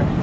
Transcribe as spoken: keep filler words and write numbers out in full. north.